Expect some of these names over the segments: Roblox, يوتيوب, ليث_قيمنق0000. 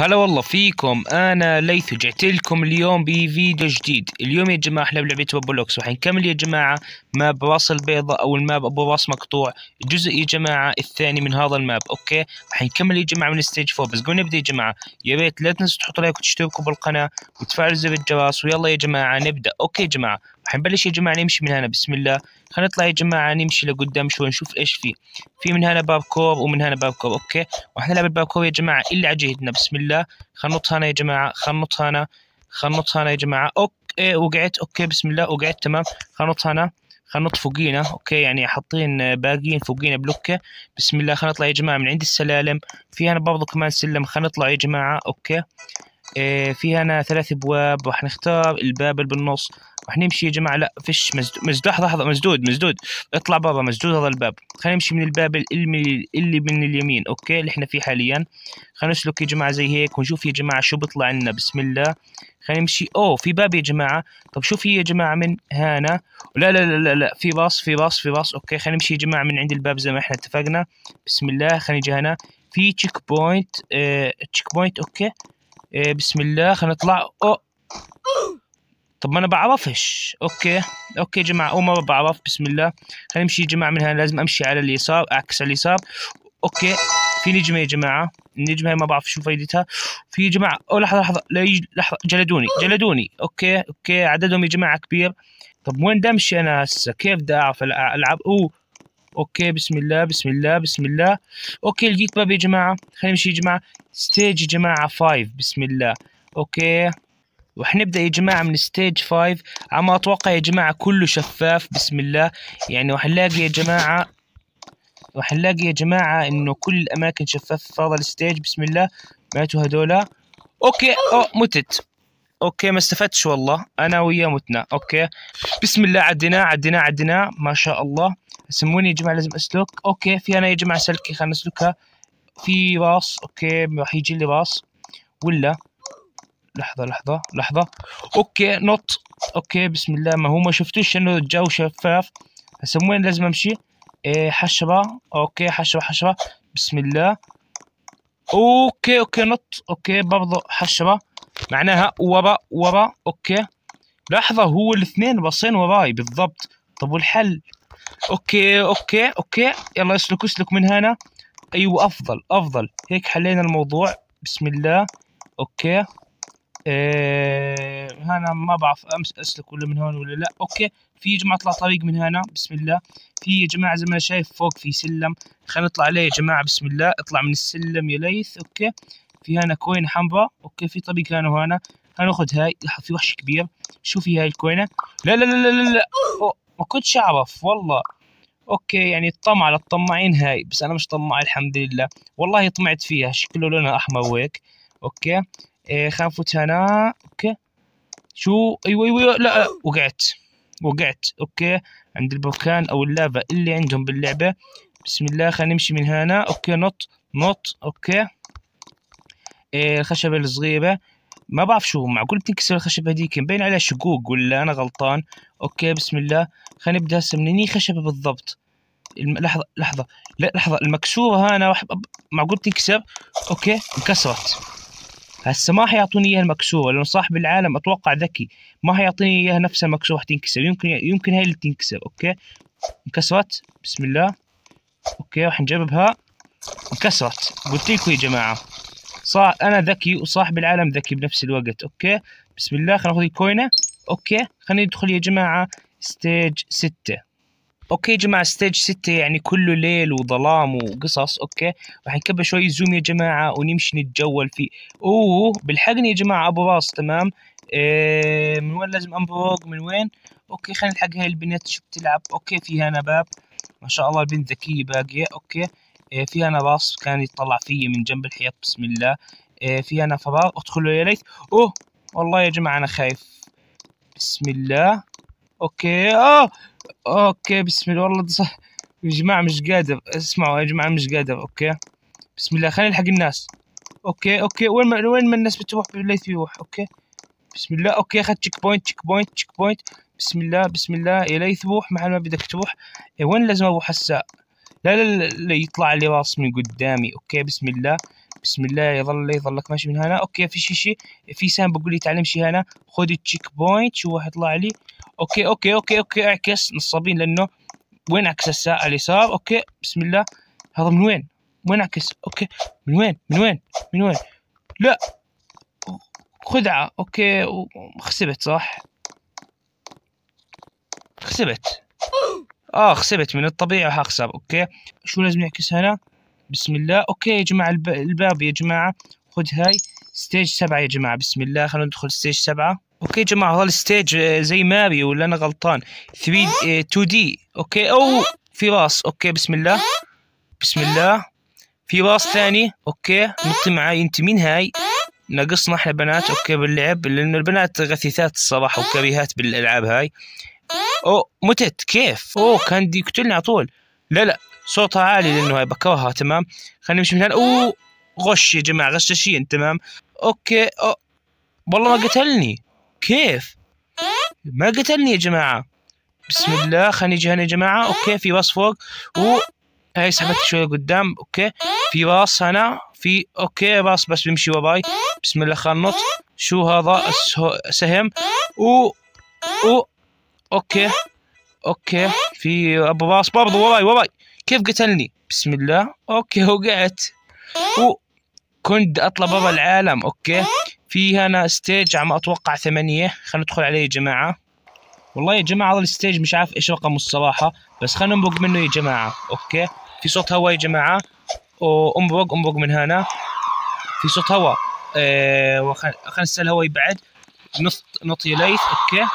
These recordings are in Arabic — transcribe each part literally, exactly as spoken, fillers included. هلا والله فيكم، انا ليث ورجعت لكم اليوم بفيديو جديد. اليوم يا جماعه احنا بلعبه روبلوكس وحنكمل يا جماعه ماب راس البيضة او الماب ابو راس مقطوع، الجزء يا جماعه الثاني من هذا الماب. اوكي حنكمل يا جماعه من ستيج فور، بس قبل نبدا يا جماعه يا ريت لا تنسوا تحطوا لايك وتشتركوا بالقناه وتفعلوا زر الجرس، ويلا يا جماعه نبدا. اوكي يا جماعه حنبلش يا جماعه نمشي من هنا، بسم الله. حنطلع يا جماعه نمشي لقدام شوي نشوف ايش في، في من هنا باركور ومن هنا باركور. اوكي واحنا نلعب الباركور يا جماعه اللي على جهتنا، بسم الله. خنط هنا يا جماعه، خنط هنا، خنط هنا يا جماعه. اوكي وقعت، اوكي بسم الله وقعت تمام. خنط هنا، خنط فوقينا. اوكي يعني حاطين باقيين فوقينا بلوكه، بسم الله. خنطلع يا جماعه من عند السلالم، في هنا برضه كمان سلم، خنطلع يا جماعه. اوكي إيه في هنا ثلاث ابواب، راح نختار الباب اللي بالنص، راح نمشي يا جماعه. لا فيش مزدود، لحظه لحظه، مزدود مزدود اطلع برا، مزدود هذا الباب. خلينا نمشي من الباب اللي اللي من اليمين، اوكي اللي احنا فيه حاليا. خلينا نسلك يا جماعه زي هيك ونشوف يا جماعه شو بيطلع عنا، بسم الله. خلينا نمشي، اوه في باب يا جماعه. طب شو في يا جماعه من هنا؟ لا لا لا لا, لا. في باص في باص في باص. اوكي خلينا نمشي يا جماعه من عند الباب زي ما احنا اتفقنا، بسم الله. خلينا نجي هنا في تشيك بوينت، اه تشيك بوينت. اوكي إيه بسم الله. خلينا نطلع. أو طب ما انا بعرفش. اوكي اوكي يا جماعه او ما بعرف، بسم الله. خلينا نمشي يا جماعه من هنا، لازم امشي على اليسار، اعكس على اليسار. اوكي في نجمه يا جماعه، النجمه ما بعرف شو فايدتها. في يا جماعه او لحظه لحظه لحظه جلدوني جلدوني. اوكي اوكي عددهم يا جماعه كبير. طب وين بدي امشي انا هسه؟ كيف بدي اعرف العب؟ اوه اوكي بسم الله بسم الله بسم الله. اوكي لقيت باب يا جماعه، خلينا نمشي يا جماعه ستيج يا جماعه خمسة، بسم الله. اوكي وحنبدا يا جماعه من ستيج خمسة على ما اتوقع يا جماعه، كله شفاف بسم الله. يعني وحنلاقي يا جماعه، وحنلاقي يا جماعه انه كل الاماكن شفافه في هذا الستيج، بسم الله. ماتوا هذولا. اوكي او متت. اوكي ما استفدتش والله، انا وياه متنا. اوكي بسم الله عديناه عديناه عديناه ما شاء الله. سموني يا جماعه لازم اسلك. اوكي في انا يا جماعه سلكي، خلينا نسلكها. في راس، اوكي راح يجي لي راس ولا لحظه لحظه لحظه. اوكي نط. اوكي بسم الله. ما هو ما شفتوش انه الجو شفاف. سموني لازم امشي. إيه حشره، اوكي حشره حشره بسم الله. اوكي اوكي نط. اوكي برضه حشره معناها ورا ورا. اوكي لحظه، هو الاثنين باصين وراي بالضبط. طب والحل؟ اوكي اوكي اوكي يلا اسلك اسلك من هنا. ايوه افضل افضل هيك حلينا الموضوع بسم الله. اوكي ايه هنا ما بعرف امس اسلك ولا من هون ولا لا. اوكي في يا جماعه طلع طريق من هنا بسم الله. في يا جماعه زي ما شايف فوق في سلم، خلينا نطلع عليه يا جماعه بسم الله. اطلع من السلم يا ليث. اوكي في هنا كوين حمراء. اوكي في طريق هنا وهنا، هناخذ هاي. في وحش كبير، شو في هاي الكوينه؟ لا لا لا لا لا أوه. ما كنتش اعرف والله. اوكي يعني طمع للطماعين هاي، بس انا مش طماع الحمد لله، والله طمعت فيها، شكله لونها احمر وهيك. اوكي إيه خلينا نفوت هنا. اوكي شو ايوه ايوه لا, لا وقعت وقعت. اوكي عند البركان او اللافا اللي عندهم باللعبه، بسم الله. خلينا نمشي من هنا. اوكي نط نط. اوكي إيه الخشبه الصغيره ما بعرف شو، معقول بتنكسر الخشبه هذيك؟ مبين عليها شقوق ولا انا غلطان؟ اوكي بسم الله. خلينا نبدا هسه منين خشبه بالضبط؟ الم... لحظه لحظه لا لحظه المكسوره هنا راح أب... معقول تنكسر؟ اوكي انكسرت. هسه ما حيعطوني اياها المكسوره لانه صاحب العالم اتوقع ذكي، ما حيعطيني اياها نفسها مكسوره، حتنكسر. يمكن يمكن هي اللي تنكسر. اوكي انكسرت بسم الله. اوكي راح نجربها. انكسرت، قلت لكم يا جماعه صار انا ذكي وصاحب العالم ذكي بنفس الوقت. اوكي بسم الله. خلينا ناخذ الكوينه. اوكي خلينا ندخل يا جماعه ستيج ستة. اوكي يا جماعه ستيج ستة يعني كله ليل وظلام وقصص. اوكي راح نكبر شوي زوم يا جماعه ونمشي نتجول فيه. اوه بالحقني يا جماعه ابو راس تمام. إيه من وين لازم امبروق من وين؟ اوكي خلينا نلحق هاي البنت شو بتلعب. اوكي في هنا باب ما شاء الله، البنت ذكيه باقيه. اوكي في هنا باص كان يطلع فيه من جنب الحيط بسم الله. في هنا فراغ ادخله يا ليث. اوه والله يا جماعه انا خايف بسم الله. اوكي اه اوكي بسم الله والله صح يا جماعه مش قادر. اسمعوا يا جماعه مش قادر. اوكي بسم الله خلينا نلحق الناس. اوكي اوكي وين ما وين ما الناس بتروح ليث بيروح. اوكي بسم الله. اوكي اخذت تشيك بوينت تشيك بوينت تشيك بوينت بسم الله بسم الله. يا ليث روح محل ما بدك تروح. وين لازم اروح هسه؟ لا لا لا يطلع لي راس من قدامي. اوكي بسم الله بسم الله يظل يظلك ماشي من هنا. اوكي في شي شي في سام بقول لي تعال امشي هنا خذ التشيك بوينت. شو راح يطلع لي؟ اوكي اوكي اوكي اوكي اعكس نصابين لانه وين عكس الساعة اليسار. اوكي بسم الله هذا من وين؟ وين عكس؟ اوكي من وين من وين من وين؟ لا خدعة. اوكي وخسبت صح؟ خسبت اه خسبت من الطبيعي حخسر. اوكي شو لازم نعكس هنا؟ بسم الله. اوكي يا جماعة الب... الباب يا جماعة خذ هاي ستيج سبعة يا جماعة. بسم الله خلونا ندخل ستيج سبعة. اوكي يا جماعة هذا الستيج زي ماري ولا انا غلطان؟ ثري دي تو دي. اوكي او في راس. اوكي بسم الله بسم الله في راس ثاني. اوكي نطي معاي انت مين هاي؟ ناقصنا احنا بنات. اوكي باللعب لانه البنات غثيثات الصراحة وكريهات بالالعاب هاي. او متت كيف؟ او كان بده يقتلني على طول. لا لا صوتها عالي لانه هاي بكرهها. تمام خلينا نمشي من هنا. اوه غش يا جماعه غشاشين. تمام اوكي أو. والله ما قتلني كيف؟ ما قتلني يا جماعه. بسم الله خلينا نجي هنا يا جماعه. اوكي في راس فوق و هاي سحبت شويه قدام. اوكي في راس هنا في اوكي راس بس بيمشي وراي. بسم الله خلينا ننط. شو هذا سهم؟ و او اوكي اوكي في ابو راس برضه وراي وراي كيف قتلني؟ بسم الله اوكي وقعت وكنت اطلع برا العالم. اوكي في هنا ستيج عم اتوقع ثمانية. خلينا ندخل عليه يا جماعة. والله يا جماعة هذا الستيج مش عارف ايش رقمه الصراحة بس خلينا نمرق منه يا جماعة. اوكي في صوت هواء يا جماعة. امرق امرق من هنا في صوت هواء. ايه خلينا نستنى الهواء يبعد نط نط يا ليث. اوكي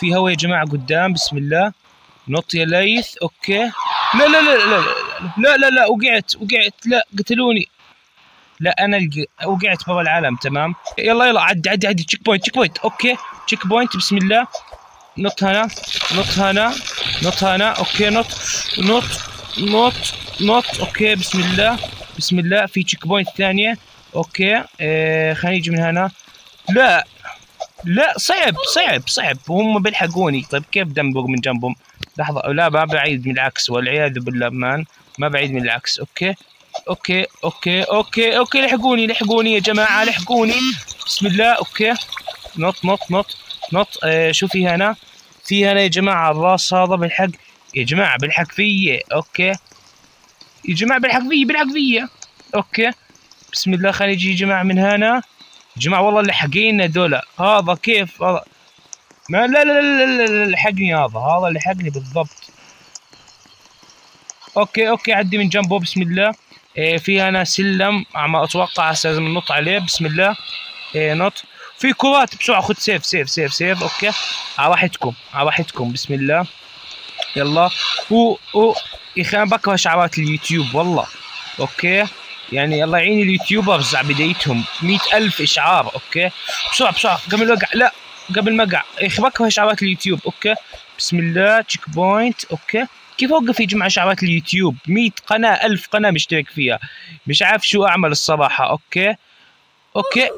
في هواء يا جماعة قدام. بسم الله نط يا ليث. اوكي لا لا لا لا لا لا لا وقعت وقعت. لا قتلوني. لا انا وقعت برا العالم. تمام يلا يلا عدي عدي عدي. تشيك بوينت تشيك بوينت. اوكي تشيك بوينت. بسم الله نط هنا نط هنا نط هنا. اوكي نط نط نط نط. اوكي بسم الله بسم الله في تشيك بوينت ثانية. اوكي آه خلينا نجي من هنا. لا لا صعب صعب صعب وهم بيلحقوني. طيب كيف دمبر من جنبهم؟ لحظة لا ما بعيد من العكس والعياذ بالله مان ما بعيد من العكس. اوكي اوكي اوكي اوكي اوكي لحقوني لحقوني يا جماعة لحقوني. بسم الله اوكي نط نط نط نط. آه شو في هنا؟ في هنا يا جماعة الراس هذا بالحق يا جماعة بالحق فيي. اوكي يا جماعة بالحق فيي بالحق فيي. اوكي بسم الله خلينا نجي يا جماعة من هنا يا جماعة. والله لحقينا دولة هذا كيف هذا ما لا لا لا لا لحقني هذا هذا لحقني بالضبط. اوكي اوكي عدي من جنبه. بسم الله إيه في هنا سلم عم اتوقع هسه لازم ننط عليه. بسم الله إيه نط في كرات بسرعه. خذ سيف سيف سيف سيف. اوكي على راحتكم على راحتكم. بسم الله يلا و و يا اخي انا بكره شعارات اليوتيوب والله. اوكي يعني الله يعين اليوتيوبرز على بدايتهم مئة ألف اشعار. اوكي بسرعه بسرعه قبل ما اوقع. لا قبل ما اقع يا اخي بكره شعارات اليوتيوب. اوكي بسم الله تشيك بوينت. اوكي كيف اوقف يا جماعه شعارات اليوتيوب؟ مئة قناه ألف قناه مشترك فيها مش عارف شو اعمل الصراحه. اوكي اوكي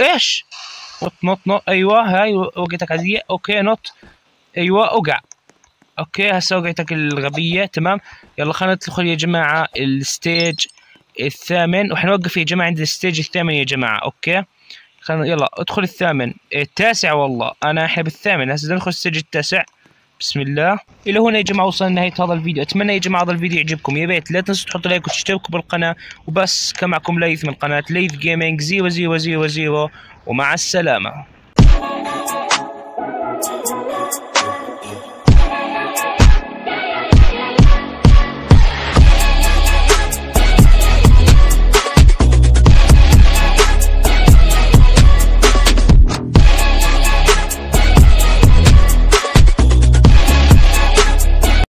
ايش نط نط نط. ايوه هاي وقعتك عاديه. اوكي نط ايوه اوقع. اوكي هسه وقعتك الغبيه. تمام يلا خلينا ندخل يا جماعه الستيج الثامن وحنوقف يا جماعه عند الستيج الثامن يا جماعه. اوكي خلينا يلا ادخل الثامن التاسع. والله انا احنا بالثامن هسه بدنا ندخل السجن التاسع. بسم الله الى هنا يا جماعه وصلنا لنهايه هذا الفيديو. اتمنى يا جماعه هذا الفيديو يعجبكم. يا ريت لا تنسوا تحطوا لايك وتشتركوا بالقناه. وبس كان معكم ليث من قناه ليث جيمنج صفر صفر صفر ومع السلامه.